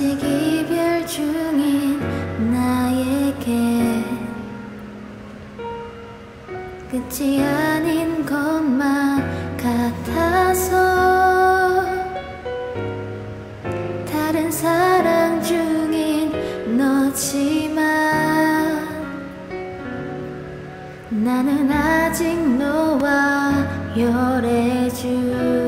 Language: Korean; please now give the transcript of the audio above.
아직 이별 중인 나에게 끝이 아닌 것만 같아서 다른 사랑 중인 너지만 나는 아직 너와 열애 중